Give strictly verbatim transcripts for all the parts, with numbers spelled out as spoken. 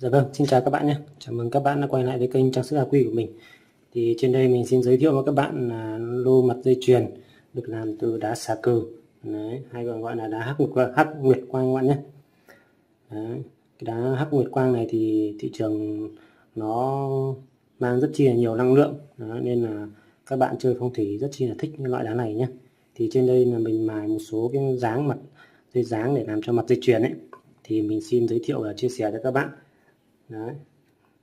Dạ vâng, xin chào các bạn nhé. Chào mừng các bạn đã quay lại với kênh Trang sức a quy của mình. Thì trên đây mình xin giới thiệu với các bạn là lô mặt dây chuyền được làm từ đá xà cừ. Đấy, hay còn gọi là đá hắc, hắc nguyệt quang các bạn nhé. Đấy, cái đá hắc nguyệt quang này thì thị trường nó mang rất chi là nhiều năng lượng. Đấy, nên là các bạn chơi phong thủy rất chi là thích loại đá này nhé. Thì trên đây là mình mài một số cái dáng mặt dây dáng để làm cho mặt dây chuyền ấy. Thì mình xin giới thiệu và chia sẻ cho các bạn. Đấy.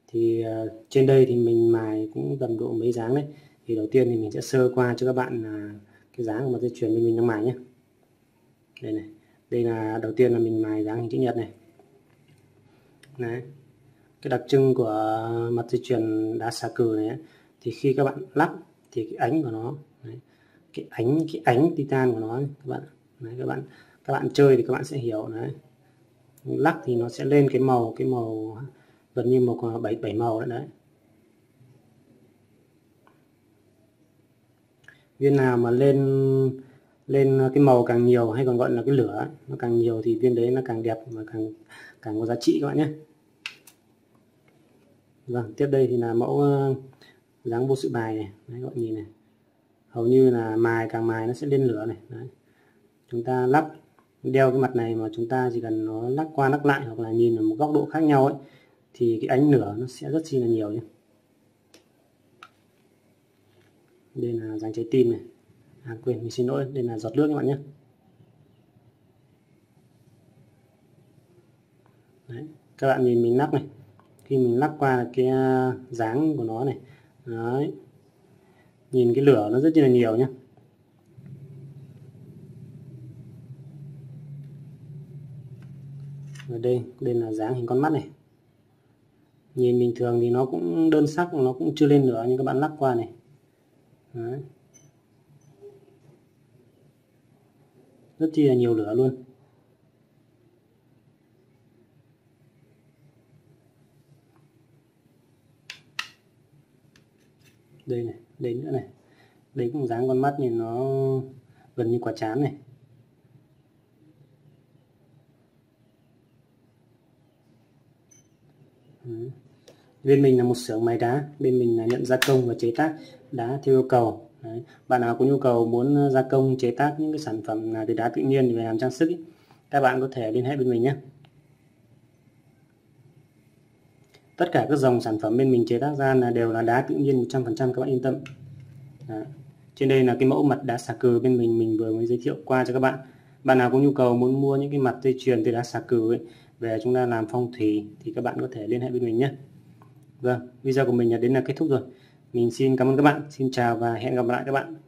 Thì uh, trên đây thì mình mài cũng tầm độ mấy dáng đấy. Thì đầu tiên thì mình sẽ sơ qua cho các bạn là uh, cái dáng của mặt dây chuyền bên mình đang mài nhé. Đây này, đây là đầu tiên là mình mài dáng hình chữ nhật này. Đấy. Cái đặc trưng của mặt dây chuyền đá xà cừ này ấy, thì khi các bạn lắp thì cái ánh của nó, đấy. cái ánh cái ánh titan của nó ấy, các bạn, đấy, các bạn các bạn chơi thì các bạn sẽ hiểu đấy. Lắc thì nó sẽ lên cái màu cái màu gần như một bảy bảy màu đấy, đấy. Viên nào mà lên lên cái màu càng nhiều, hay còn gọi là cái lửa ấy, nó càng nhiều thì viên đấy nó càng đẹp và càng càng có giá trị các bạn nhé. Vâng, tiếp đây thì là mẫu dáng vô sự bài này, đấy, các bạn nhìn này, hầu như là mài càng mài nó sẽ lên lửa này. Đấy. Chúng ta lắp đeo cái mặt này mà chúng ta chỉ cần nó lắc qua lắc lại hoặc là nhìn ở một góc độ khác nhau ấy, thì cái ánh lửa nó sẽ rất chi là nhiều nhé. Đây là dáng trái tim này. À quên, mình xin lỗi, đây là giọt nước các bạn nhé. Đấy, các bạn nhìn mình lắc này. Khi mình lắc qua cái dáng của nó này. Đấy. Nhìn cái lửa nó rất chi là nhiều nhé. Ở đây, đây là dáng hình con mắt này. Nhìn bình thường thì nó cũng đơn sắc, nó cũng chưa lên nữa, nhưng các bạn lắc qua này. Đấy. Rất chi là nhiều lửa luôn. Đây này, đây nữa này. Đấy cũng dáng con mắt này, nó gần như quả trán này. Đấy. Bên mình là một xưởng máy đá, bên mình là nhận gia công và chế tác đá theo yêu cầu. Đấy. Bạn nào có nhu cầu muốn gia công chế tác những cái sản phẩm từ đá tự nhiên về làm trang sức ý, các bạn có thể liên hệ bên mình nhé. Tất cả các dòng sản phẩm bên mình chế tác ra là đều là đá tự nhiên một trăm phần trăm, các bạn yên tâm. Đấy. Trên đây là cái mẫu mặt đá xà cừ bên mình mình vừa mới giới thiệu qua cho các bạn. Bạn nào có nhu cầu muốn mua những cái mặt dây chuyền từ đá xà cừ ấy, về chúng ta làm phong thủy thì các bạn có thể liên hệ bên mình nhé. Vâng, video của mình đến là kết thúc rồi. Mình xin cảm ơn các bạn, xin chào và hẹn gặp lại các bạn.